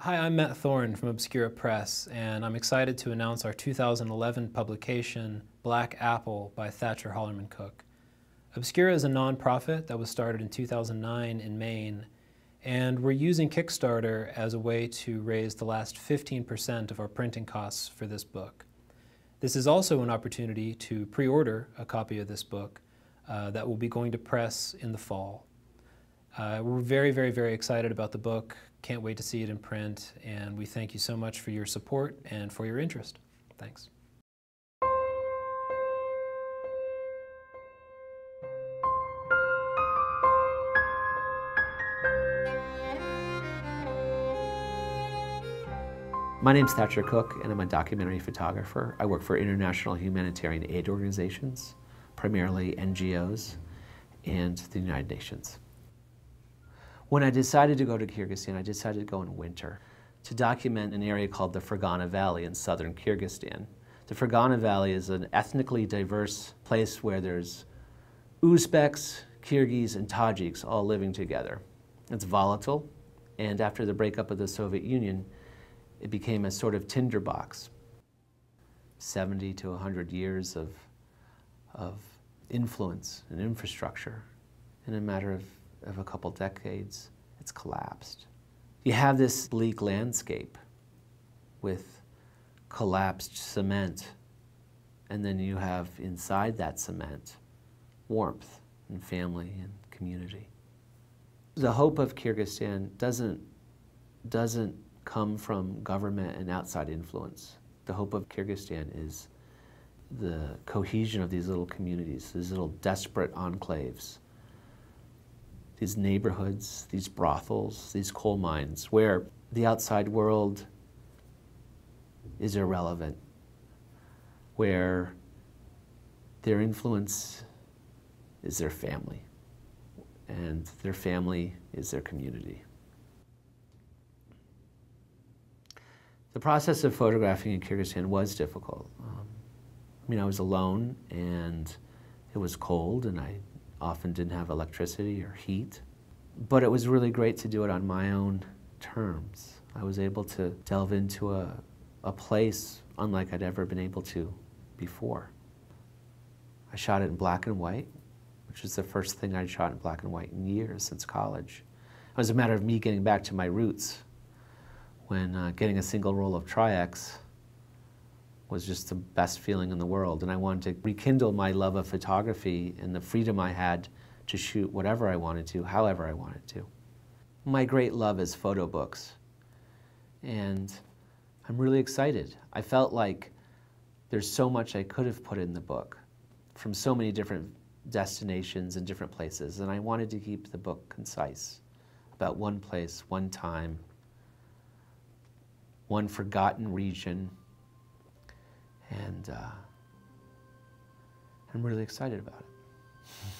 Hi, I'm Matt Thorne from Obscura Press, and I'm excited to announce our 2011 publication, Black Apple by Thatcher Hullerman Cook. Obscura is a nonprofit that was started in 2009 in Maine, and we're using Kickstarter as a way to raise the last 15% of our printing costs for this book. This is also an opportunity to pre-order a copy of this book that will be going to press in the fall. We're very, very, very excited about the book. Can't wait to see it in print, and we thank you so much for your support and for your interest. Thanks. My name's Thatcher Cook, and I'm a documentary photographer. I work for international humanitarian aid organizations, primarily NGOs and the United Nations. When I decided to go to Kyrgyzstan, I decided to go in winter to document an area called the Fergana Valley in southern Kyrgyzstan. The Fergana Valley is an ethnically diverse place where there's Uzbeks, Kyrgyz, and Tajiks all living together. It's volatile, and after the breakup of the Soviet Union, it became a sort of tinderbox. 70 to 100 years of influence and infrastructure in a matter of a couple decades, it's collapsed. You have this bleak landscape with collapsed cement, and then you have inside that cement warmth and family and community. The hope of Kyrgyzstan doesn't come from government and outside influence. The hope of Kyrgyzstan is the cohesion of these little communities, these little desperate enclaves, these neighborhoods, these brothels, these coal mines, where the outside world is irrelevant, where their influence is their family, and their family is their community. The process of photographing in Kyrgyzstan was difficult. I was alone, and it was cold, and I often didn't have electricity or heat, but it was really great to do it on my own terms. I was able to delve into a place unlike I'd ever been able to before. I shot it in black and white, which was the first thing I'd shot in black and white in years since college. It was a matter of me getting back to my roots when getting a single roll of Tri-X was just the best feeling in the world, and I wanted to rekindle my love of photography and the freedom I had to shoot whatever I wanted to, however I wanted to. My great love is photo books, and I'm really excited. I felt like there's so much I could have put in the book from so many different destinations and different places, and I wanted to keep the book concise about one place, one time, one forgotten region, and I'm really excited about it.